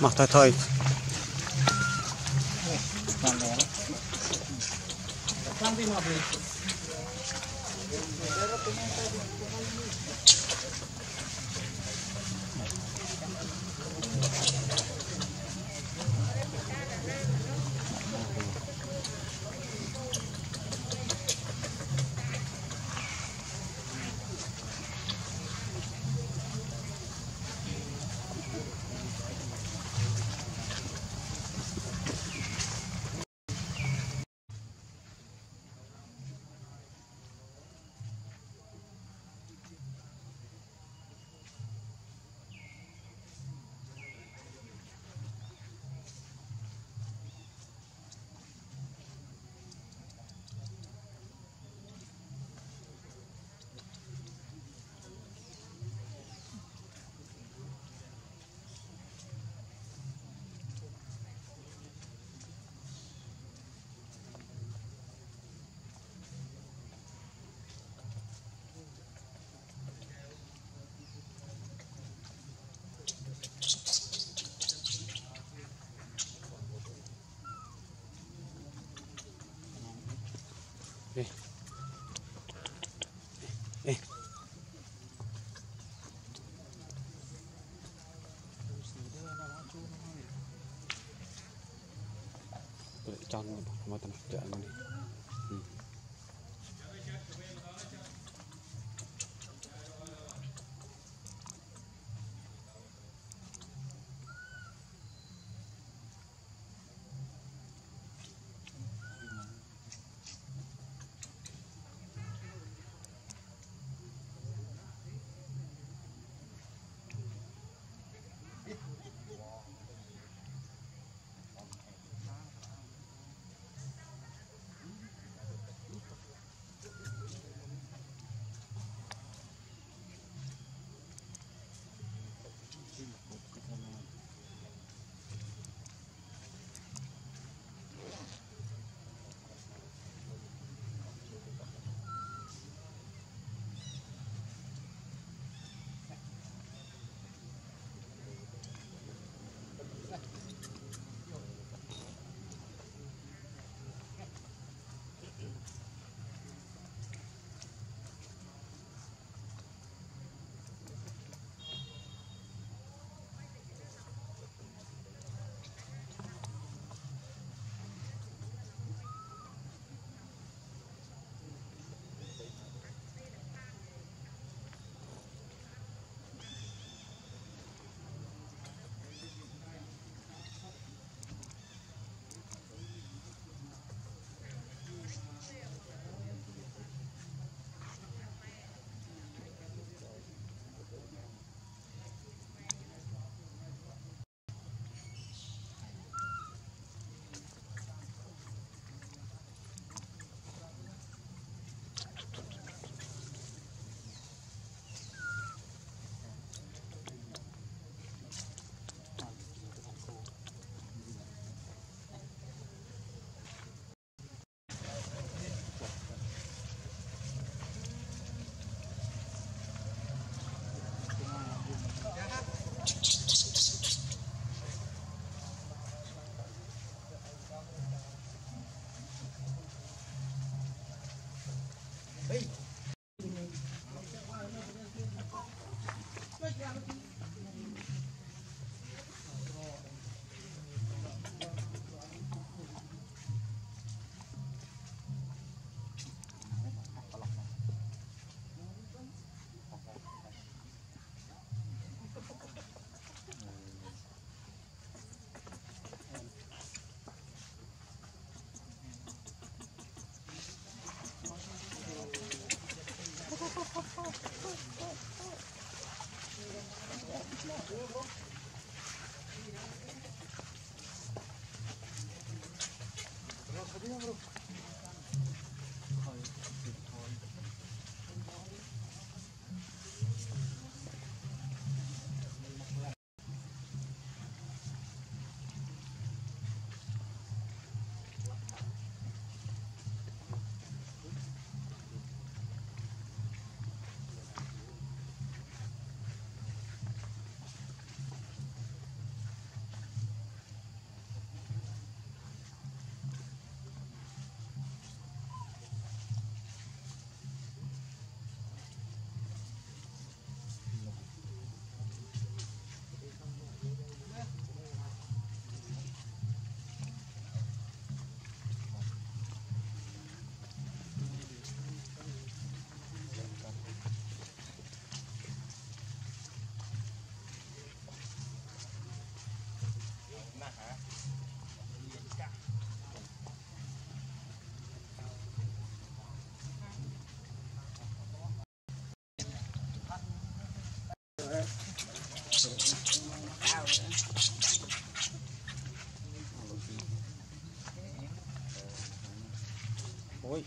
Mặc thôi thôi Jangan sama teman jalan ini. Hãy subscribe cho kênh Ghiền Mì Gõ để không bỏ lỡ Oi.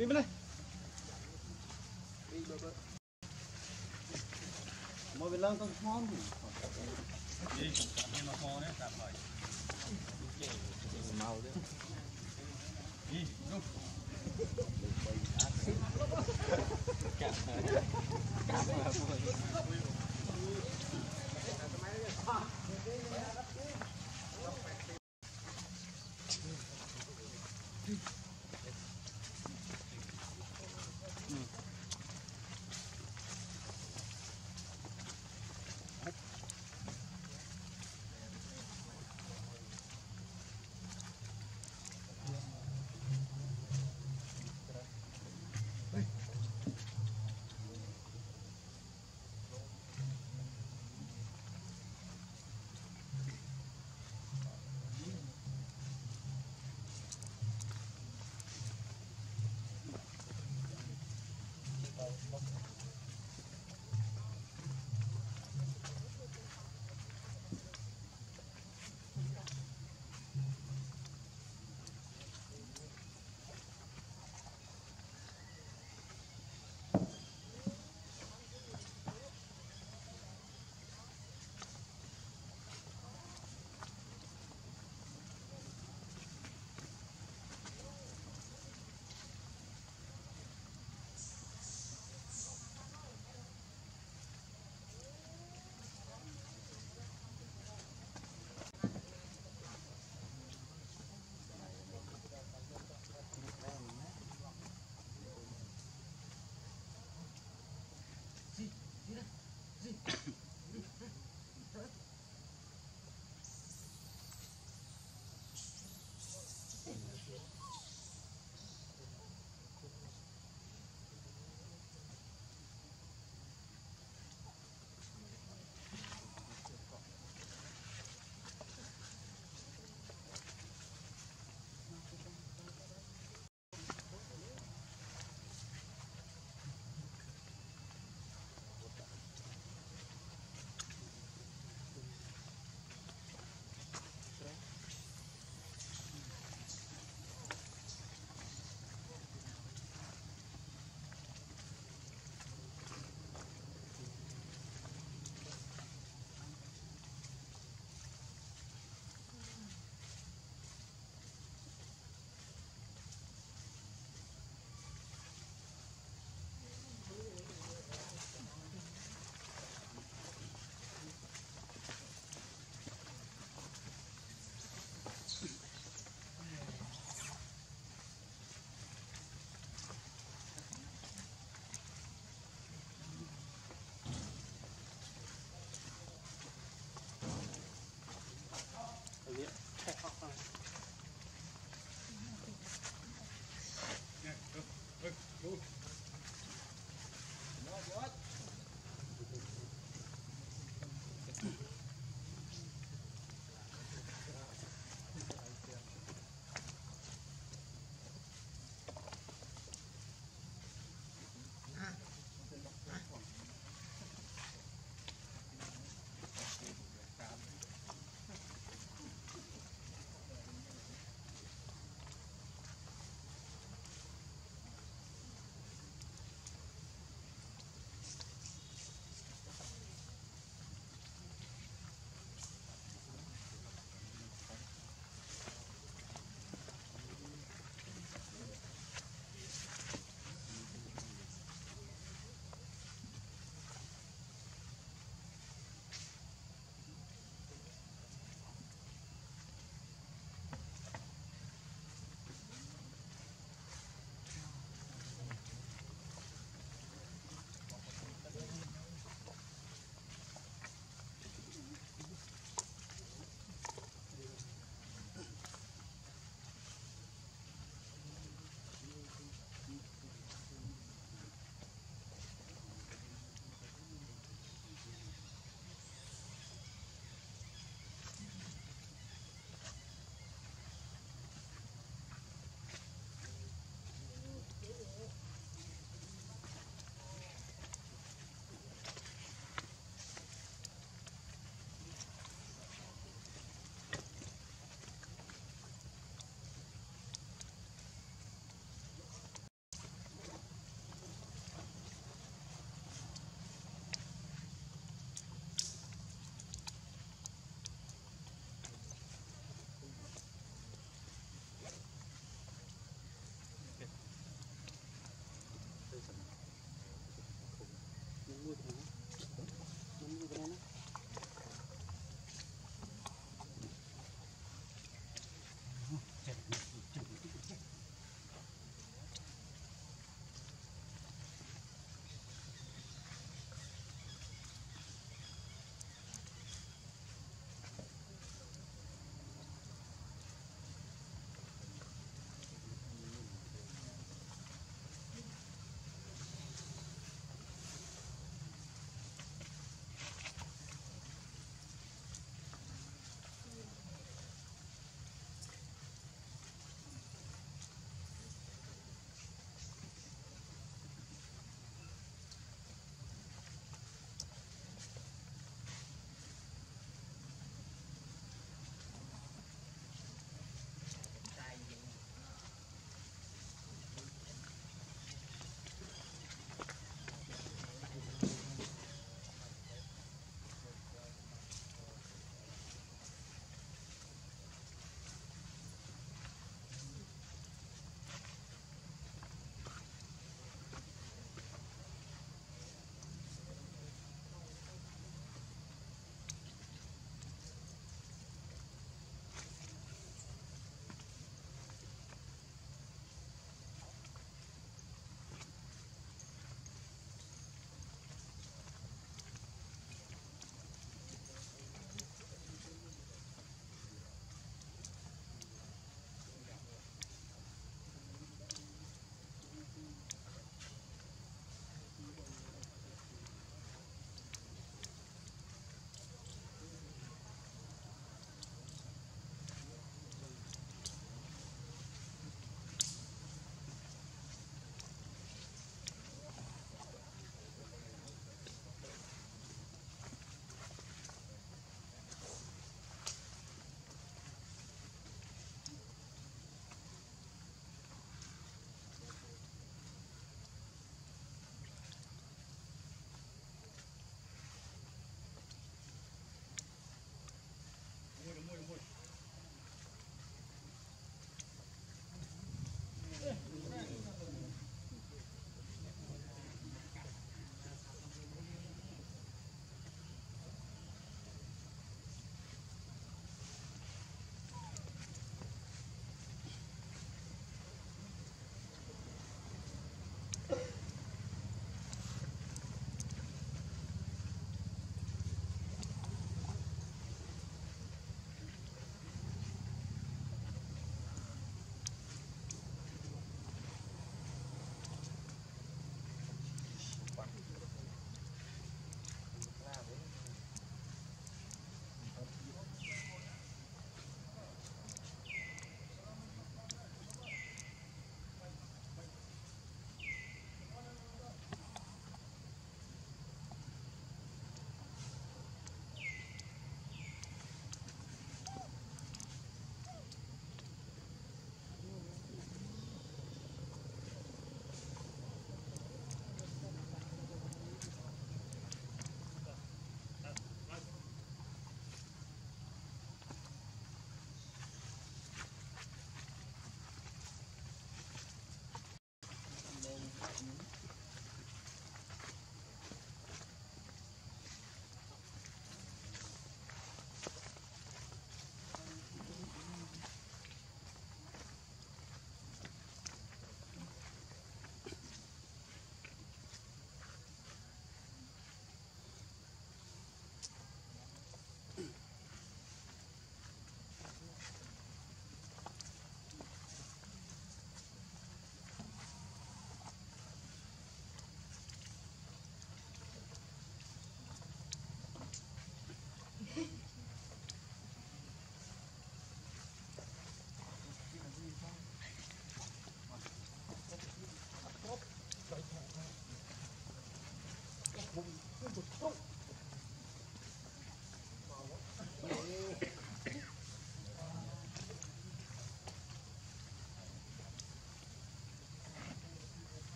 Bimile. Mau bilang kau semua. Ini nak mau ni tak boleh. Mau dia. Ini tu. Hãy subscribe cho kênh Ghiền Mì Gõ để không bỏ lỡ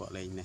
bỏ lên này.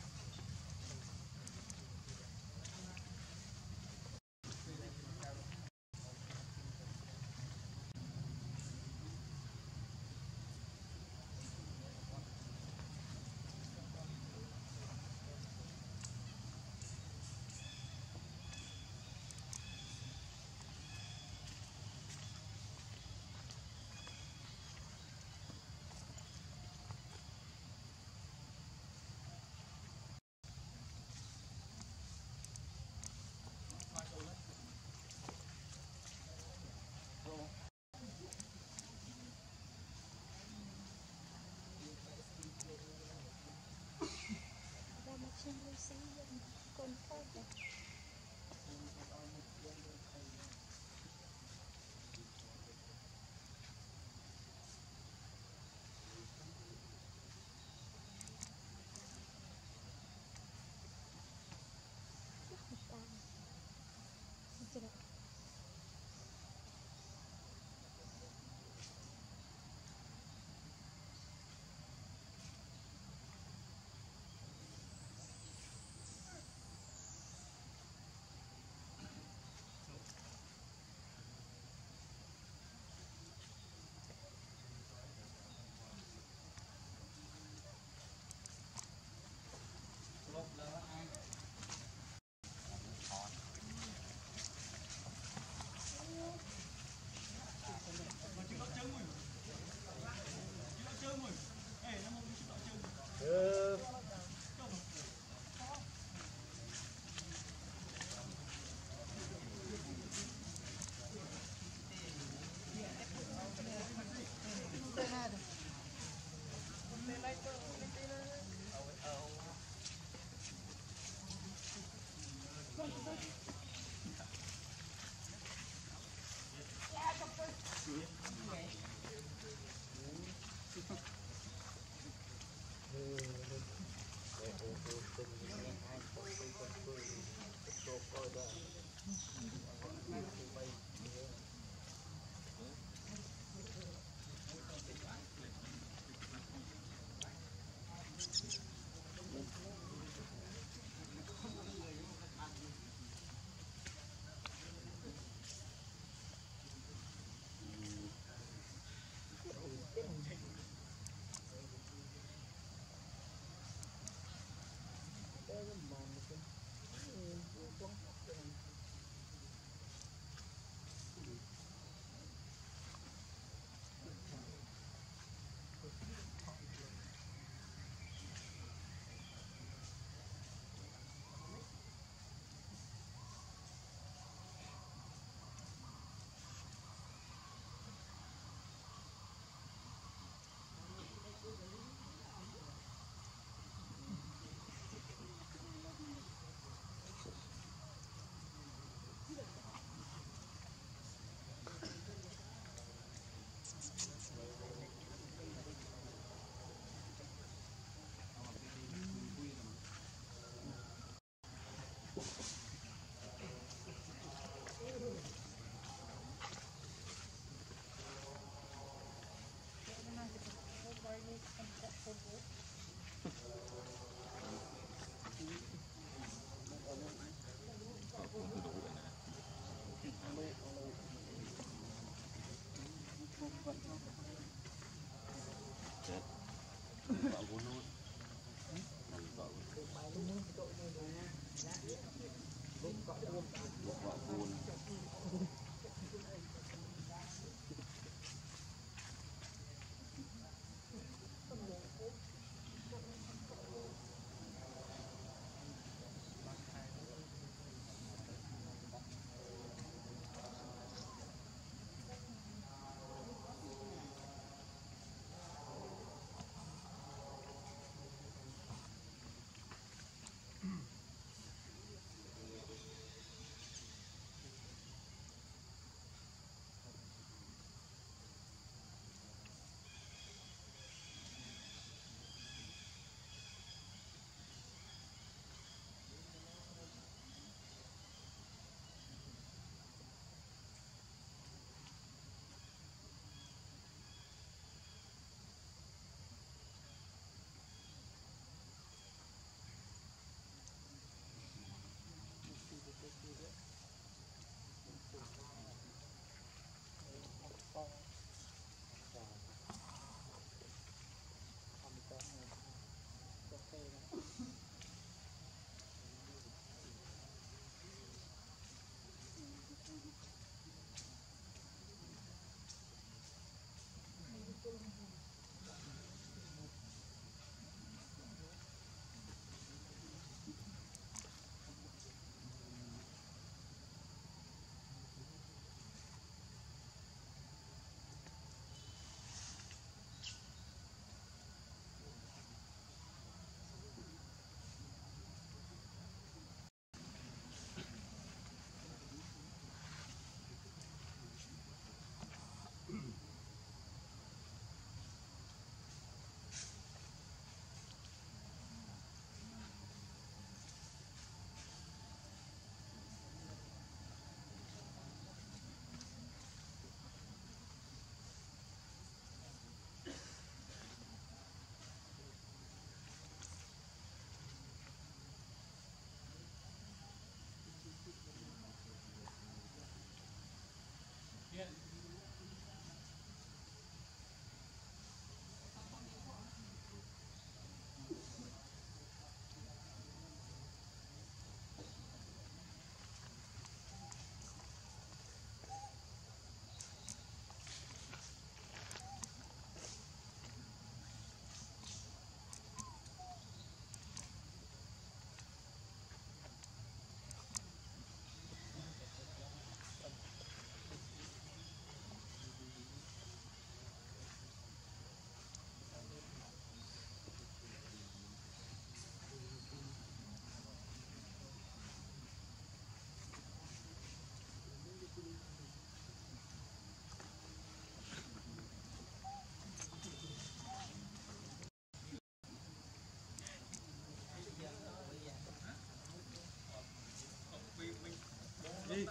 đi.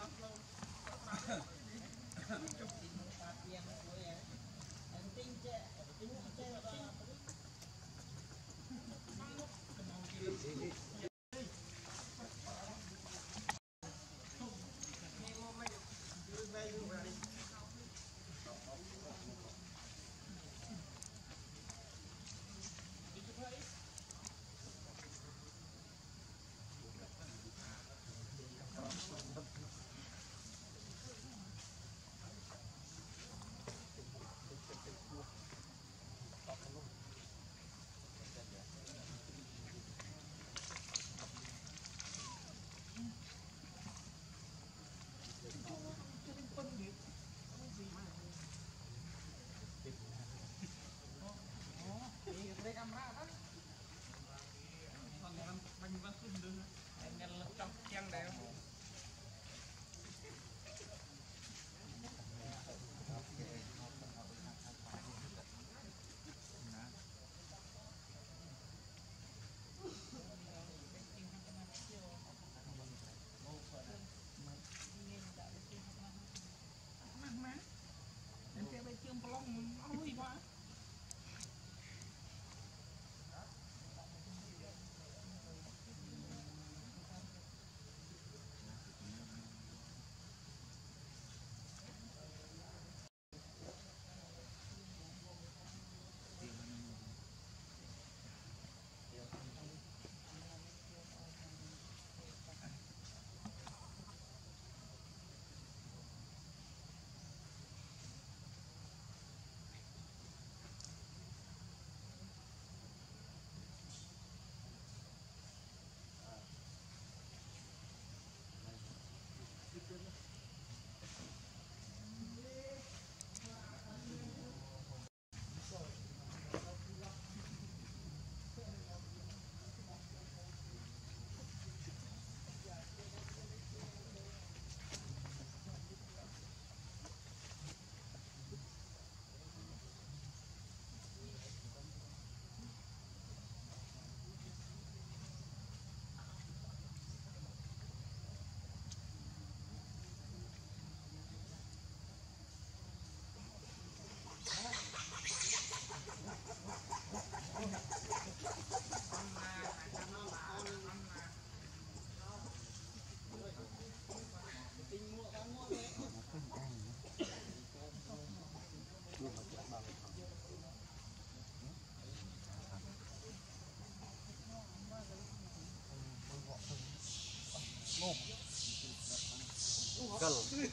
Kalau saya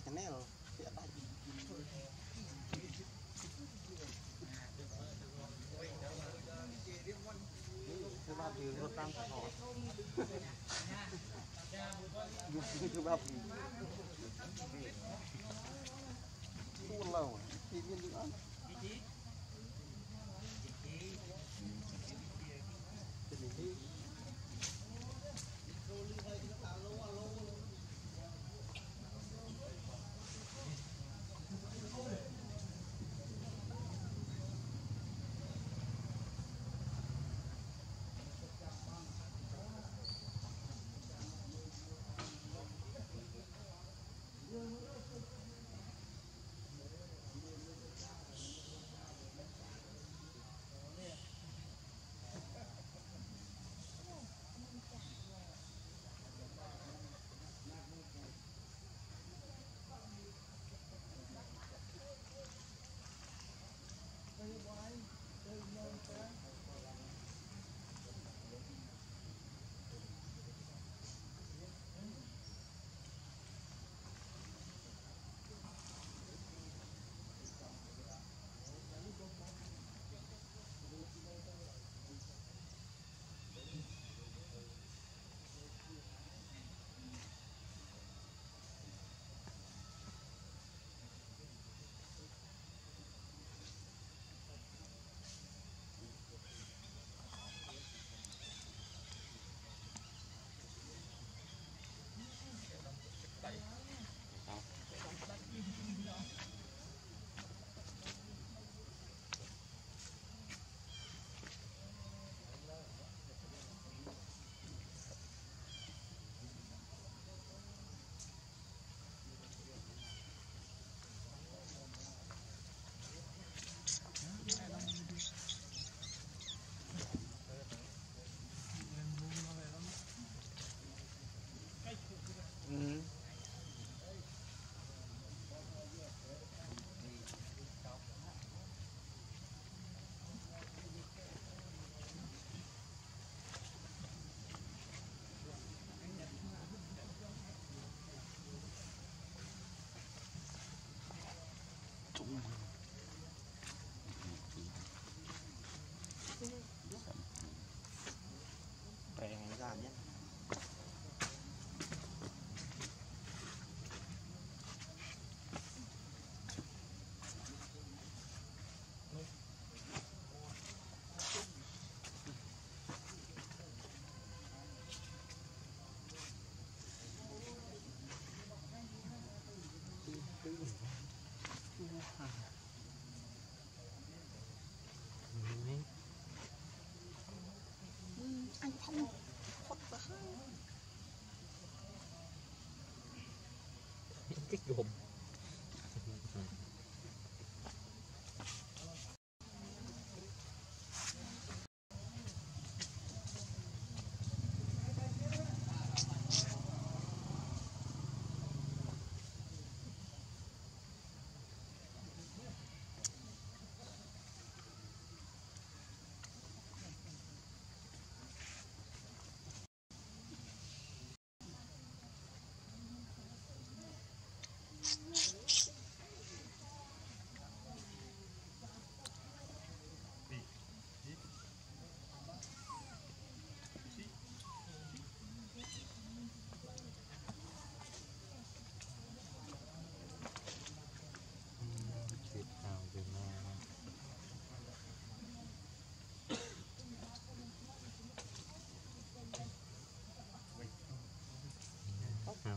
kenal siapa không khuất quá. Cái gồm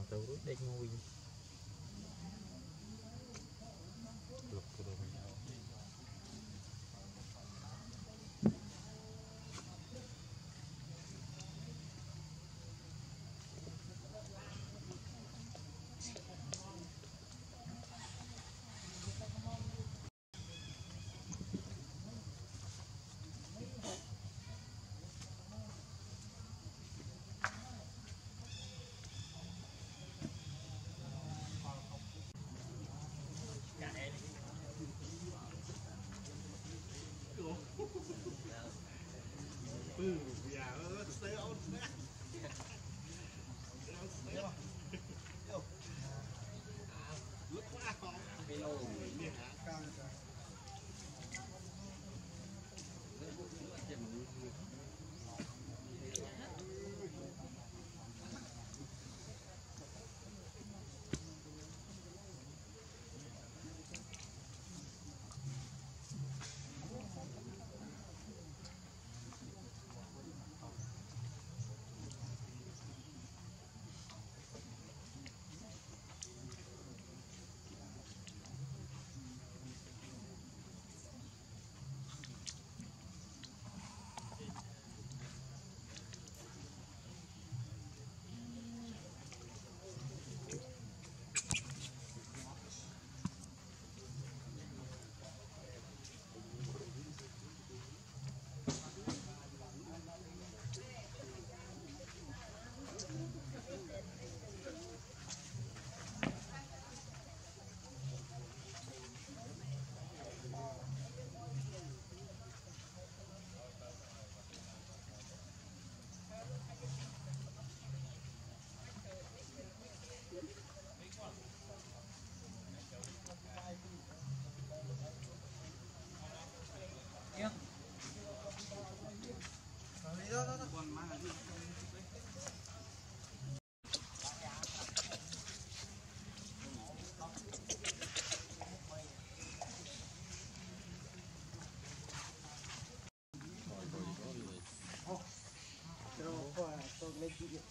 tau dek ngui blok kurang. Make it.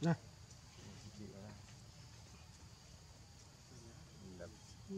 Nah.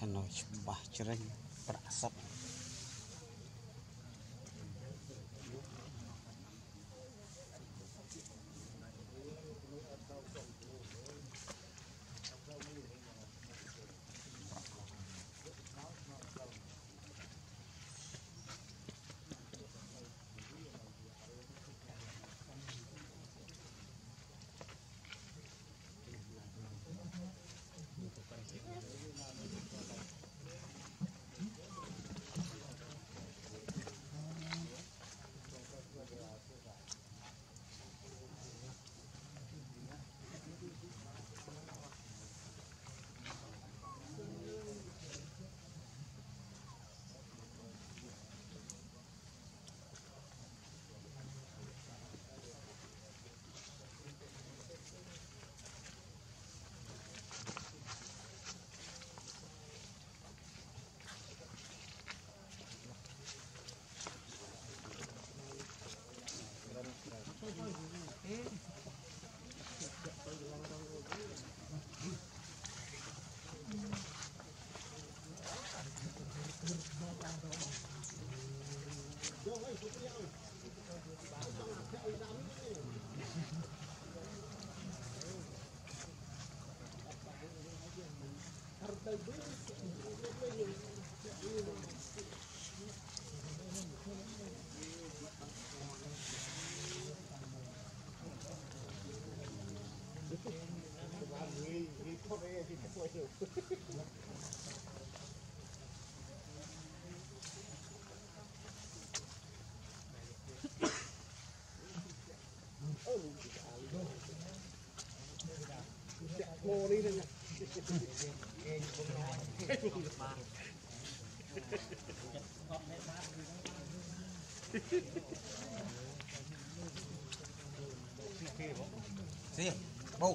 Kena coba cereng berasap. Hãy subscribe cho kênh Ghiền Mì Gõ để không bỏ lỡ những video hấp dẫn. Sim, bom.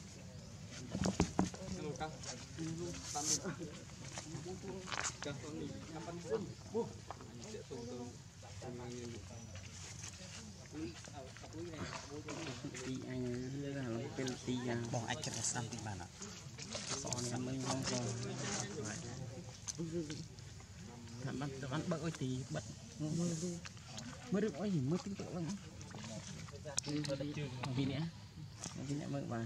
bỏ ai chặt sang thì bạn ạ, xong mình không rồi, bạn bắt ơi thì bắt mới được nói gì mới tính tưởng lắm, vì nữa mới vào.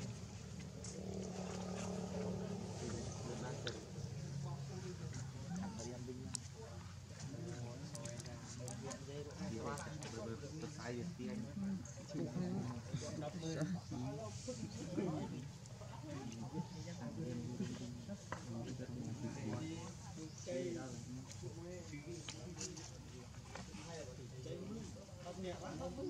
Hãy subscribe cho kênh Ghiền Mì Gõ để không bỏ lỡ những video hấp dẫn.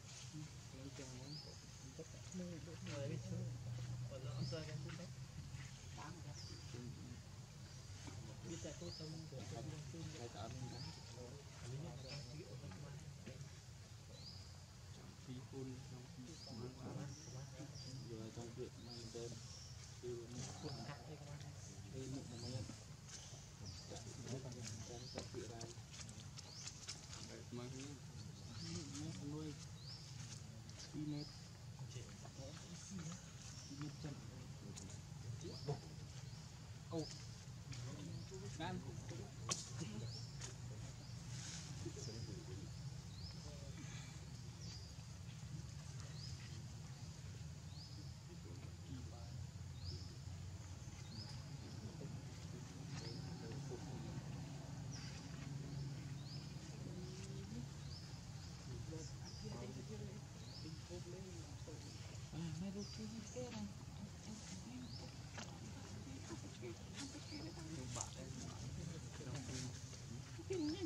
trong việc mang tên từ nuôi mét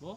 Go.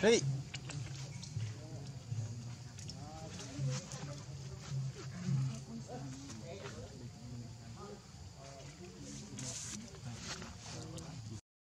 Hey.